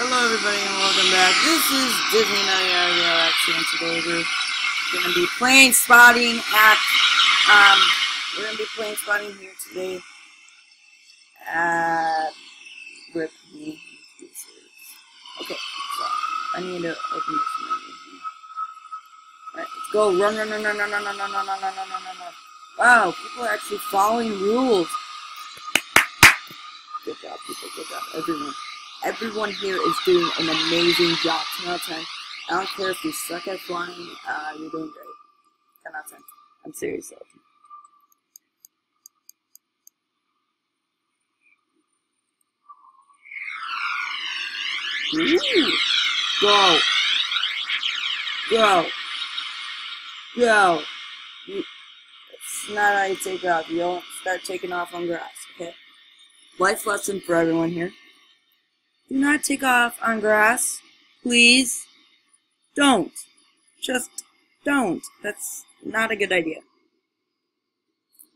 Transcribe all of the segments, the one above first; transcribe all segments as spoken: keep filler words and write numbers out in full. Hello everybody and welcome back. This is DisneyNuttyRBLX and today we're going to be plane spotting at, um, we're going to be plane spotting here today at Rip Me. Okay, so I need to open this menu. Alright, let's go. Run, run, run, run, run, run, run, run, run, run, run, run, run. Wow, people are actually following rules. Good job, people, good job, everyone. Everyone here is doing an amazing job. ten out of ten. I don't care if you suck at flying, uh, you're doing great. ten out of ten. I'm serious though. Ooh. Go. Go. Go. It's not how you take off. You don't start taking off on grass, okay? Life lesson for everyone here. Do not take off on grass, please. Don't. Just don't. That's not a good idea.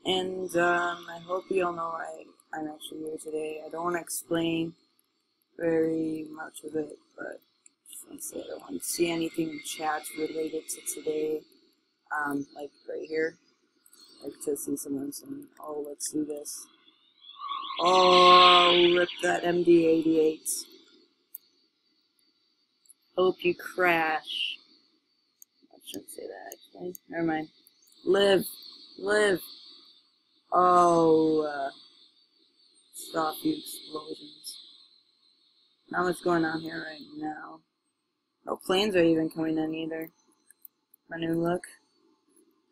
And um, I hope you all know I, I'm actually here today. I don't want to explain very much of it, but since I don't want to see anything in chat related to today, um, like right here, like to see someone saying, "Oh, let's do this." Oh, rip that M D eighty-eight. Hope you crash. I shouldn't say that, actually. Never mind. Live. Live. Oh, uh, stop the explosions. Not much going on here right now. No planes are even coming in either. My new look.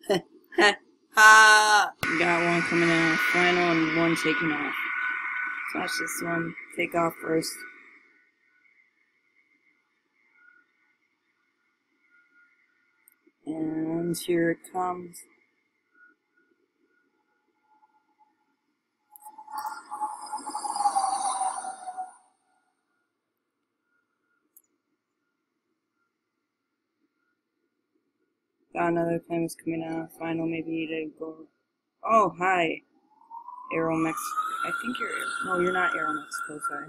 Heh, heh, ha! Got one coming in, final, and one taking off. Watch this one take off first. And here it comes. Got another plane was coming out. Final, maybe to go. Oh, hi. Aeromexico. I think you're. No, you're not Aeromexico, sorry.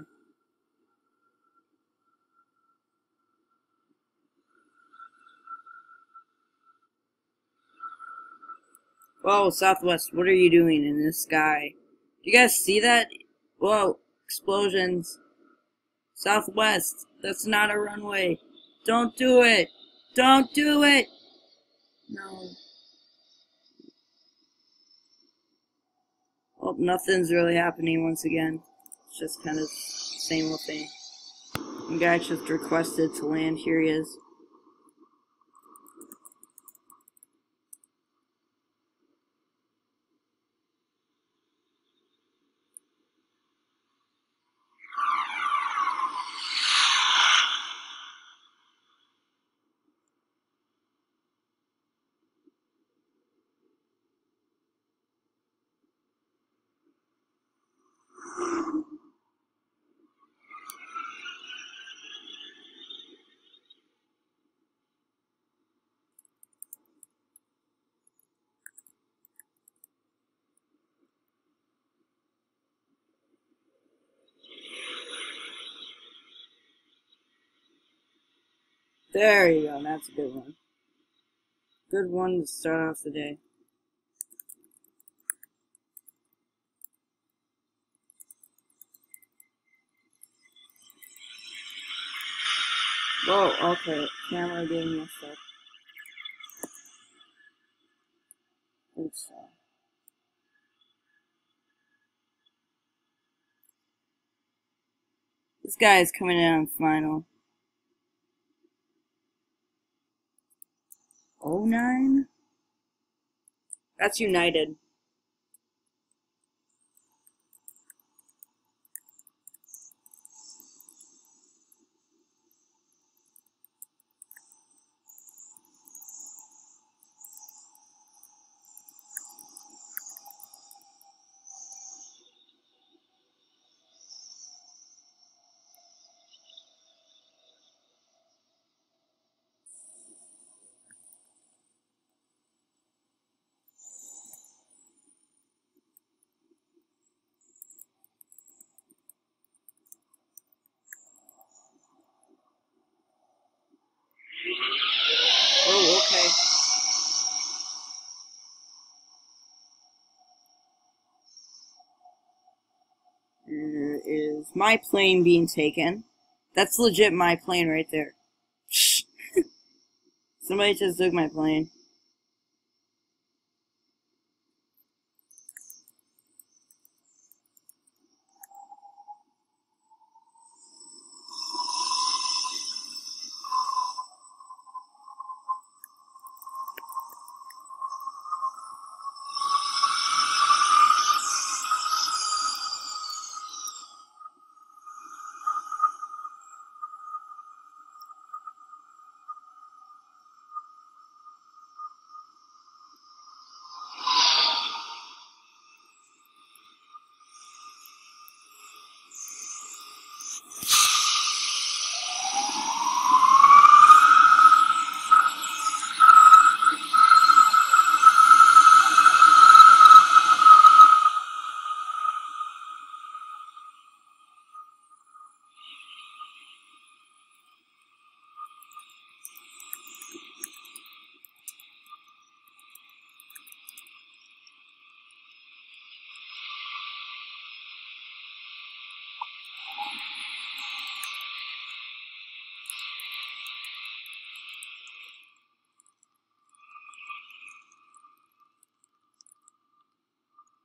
Whoa, Southwest, what are you doing in this sky? Do you guys see that? Whoa, explosions. Southwest, that's not a runway. Don't do it. Don't do it. No. Well, nothing's really happening once again. It's just kind of the same old thing. The guy just requested to land. Here he is. There you go, that's a good one. Good one to start off the day. Whoa, okay, camera getting messed up. I think so. This guy is coming in on final. oh nine? That's United. my plane being taken. That's legit my plane right there. Somebody just took my plane.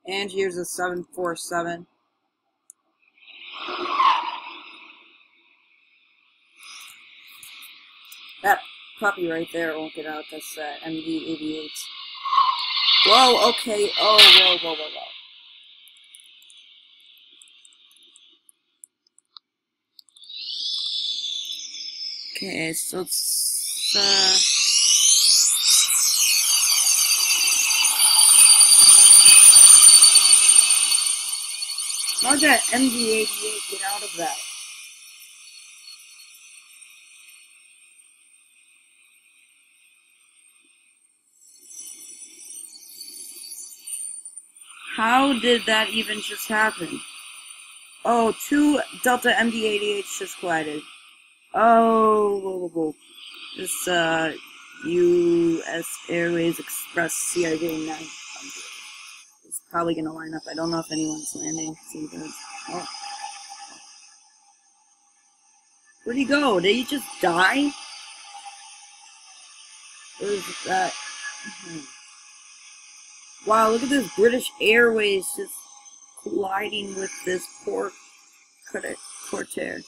And here's a seven forty-seven. That puppy right there won't get out. That's uh, M D eighty-eight. Whoa, okay. Oh, whoa, whoa, whoa, whoa. Okay, so it's... Uh, how'd that M D eighty-eight get out of that? How did that even just happen? Oh, two Delta M D eighty-eights just collided. Oh, whoa, whoa, whoa. This, uh, U S Airways Express C R D nine hundred. Probably gonna line up. I don't know if anyone's landing. Oh. Where'd he go? Did he just die? What is that? Mm-hmm. Wow, look at this British Airways just colliding with this poor Cutter. Cortez.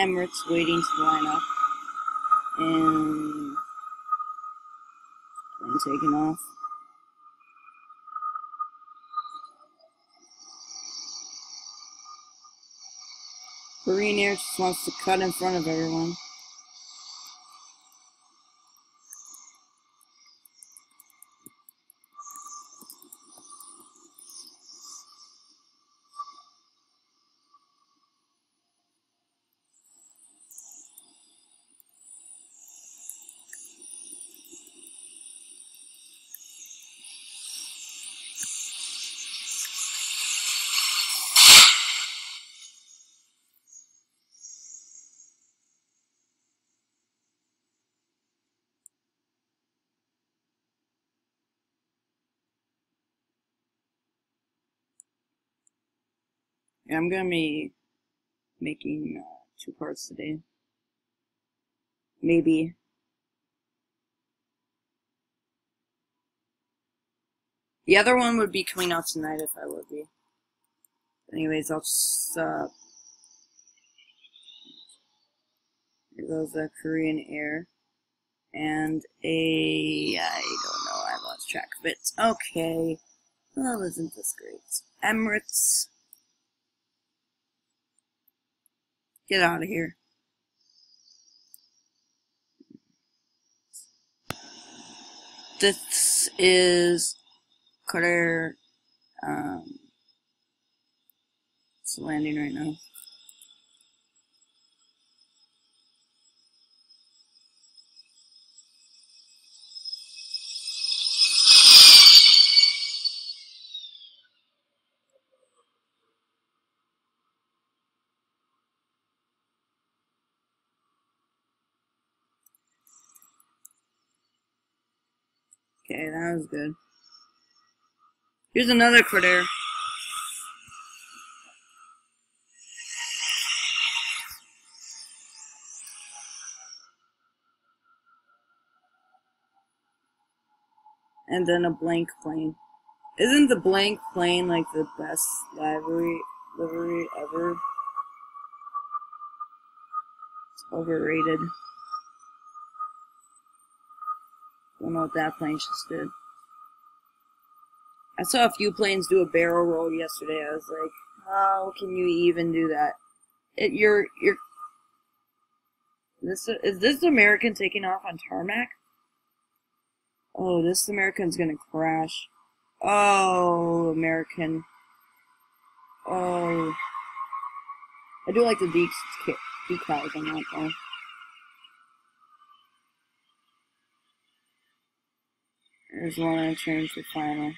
Emirates waiting to line up, and plane taking off. Korean Air just wants to cut in front of everyone. Yeah, I'm gonna be making uh, two parts today. Maybe. The other one would be coming out tonight if I would be. Anyways, I'll just uh, those are Korean Air. And a... I don't know, I lost track of it. Okay. Well, isn't this great? Emirates. Get out of here. This is Cutter. Um, it's landing right now. Okay, that was good. Here's another critter. And then a blank plane. Isn't the blank plane like the best livery livery ever? It's overrated. Don't know what that plane just did. I saw a few planes do a barrel roll yesterday. I was like, how can you even do that? It, you're, you're. This is this American taking off on tarmac? Oh, this American's gonna crash. Oh, American. Oh, I do like the dec decals on that though. There's one entering the final.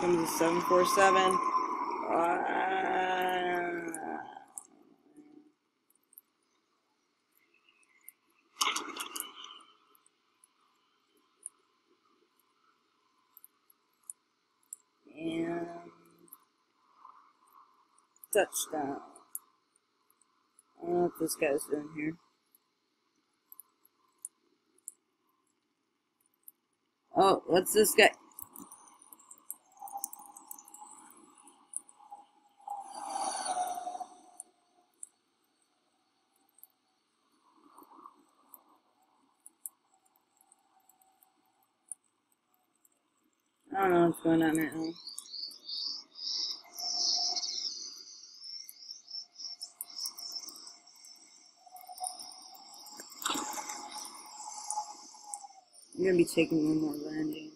Comes a seven forty-seven. Uh, and touchdown. I don't know what this guy's doing here. Oh, what's this guy? I don't know what's going on right now. I'm gonna be taking one more landing.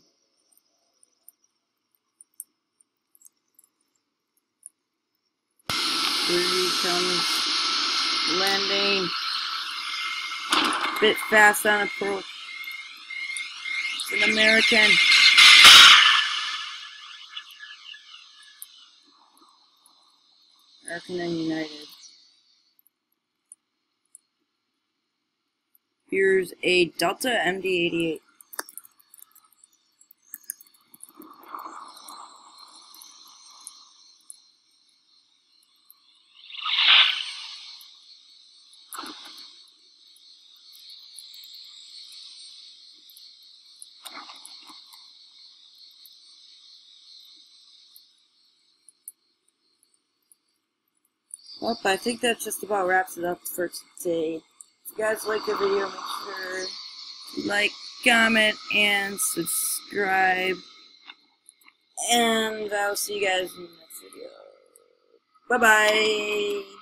Three comes landing. Bit fast on approach. It's an American. And then United. Here's a Delta M D eighty-eight. Well, I think that just about wraps it up for today. If you guys like the video, make sure to like, comment, and subscribe. And I'll see you guys in the next video. Bye-bye!